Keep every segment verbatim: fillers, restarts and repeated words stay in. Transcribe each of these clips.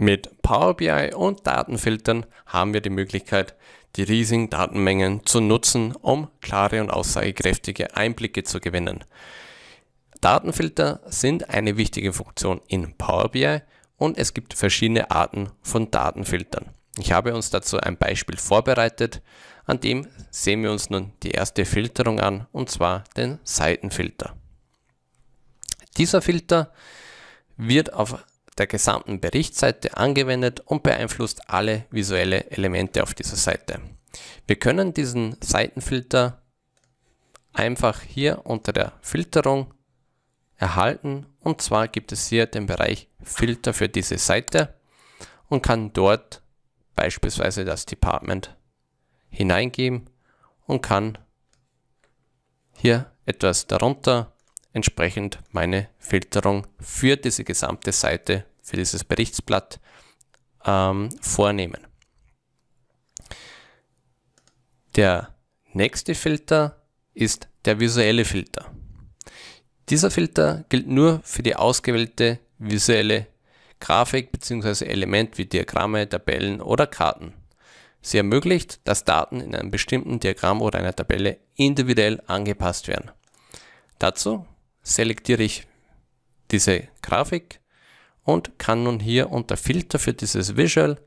Mit Power B I und Datenfiltern haben wir die Möglichkeit, die riesigen Datenmengen zu nutzen, um klare und aussagekräftige Einblicke zu gewinnen. Datenfilter sind eine wichtige Funktion in Power B I und es gibt verschiedene Arten von Datenfiltern. Ich habe uns dazu ein Beispiel vorbereitet, an dem sehen wir uns nun die erste Filterung an, und zwar den Seitenfilter. Dieser Filter wird auf der gesamten Berichtsseite angewendet und beeinflusst alle visuellen Elemente auf dieser Seite. Wir können diesen Seitenfilter einfach hier unter der Filterung erhalten, und zwar gibt es hier den Bereich Filter für diese Seite und kann dort beispielsweise das Department hineingeben und kann hier etwas darunter entsprechend meine Filterung für diese gesamte Seite, für dieses Berichtsblatt ähm, vornehmen. Der nächste Filter ist der visuelle Filter. Dieser Filter gilt nur für die ausgewählte visuelle Grafik bzw. Element wie Diagramme, Tabellen oder Karten. Sie ermöglicht, dass Daten in einem bestimmten Diagramm oder einer Tabelle individuell angepasst werden. Dazu selektiere ich diese Grafik und kann nun hier unter Filter für dieses Visual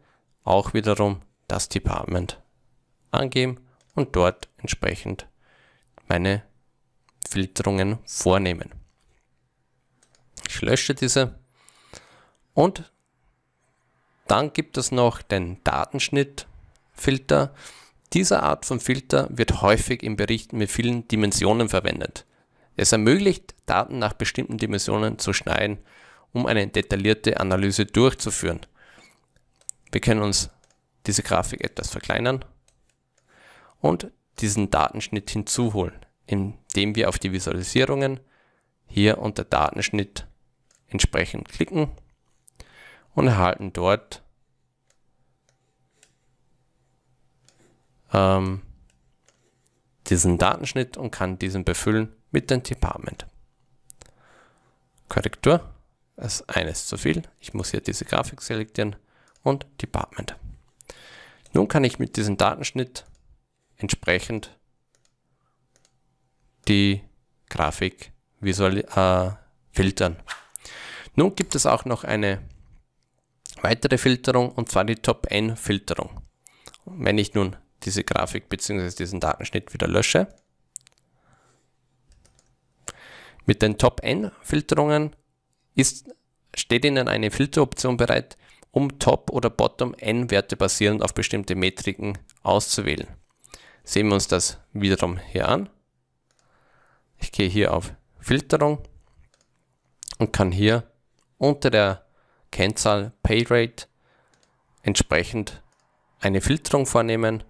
auch wiederum das Department angeben und dort entsprechend meine Filterungen vornehmen. Ich lösche diese, und dann gibt es noch den Datenschnittfilter. Diese Art von Filter wird häufig in Berichten mit vielen Dimensionen verwendet. Es ermöglicht, Daten nach bestimmten Dimensionen zu schneiden, um eine detaillierte Analyse durchzuführen. Wir können uns diese Grafik etwas verkleinern und diesen Datenschnitt hinzuholen, indem wir auf die Visualisierungen hier unter Datenschnitt entsprechend klicken und erhalten dort ähm, diesen Datenschnitt und kann diesen befüllen mit dem Department. Korrektur, das ist eines zu viel. Ich muss hier diese Grafik selektieren und Department. Nun kann ich mit diesem Datenschnitt entsprechend die Grafik visuell äh, filtern. Nun gibt es auch noch eine weitere Filterung, und zwar die Top-N-Filterung. Wenn ich nun diese Grafik bzw. diesen Datenschnitt wieder lösche, mit den Top-N-Filterungen steht Ihnen eine Filteroption bereit, um Top- oder Bottom-N-Werte basierend auf bestimmte Metriken auszuwählen. Sehen wir uns das wiederum hier an. Ich gehe hier auf Filterung und kann hier unter der Kennzahl Payrate entsprechend eine Filterung vornehmen.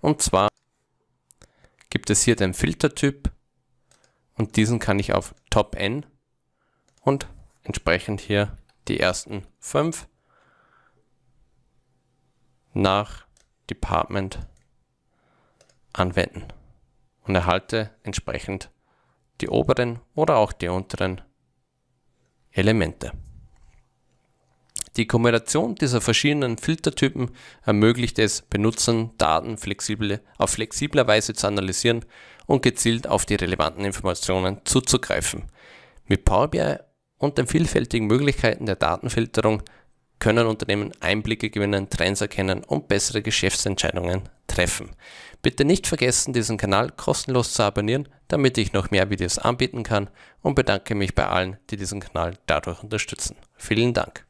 Und zwar gibt es hier den Filtertyp, und diesen kann ich auf Top N und entsprechend hier die ersten fünf nach Department anwenden und erhalte entsprechend die oberen oder auch die unteren Elemente. Die Kombination dieser verschiedenen Filtertypen ermöglicht es Benutzern, Daten flexible, auf flexibler Weise zu analysieren und gezielt auf die relevanten Informationen zuzugreifen. Mit Power B I und den vielfältigen Möglichkeiten der Datenfilterung können Unternehmen Einblicke gewinnen, Trends erkennen und bessere Geschäftsentscheidungen treffen. Bitte nicht vergessen, diesen Kanal kostenlos zu abonnieren, damit ich noch mehr Videos anbieten kann, und bedanke mich bei allen, die diesen Kanal dadurch unterstützen. Vielen Dank.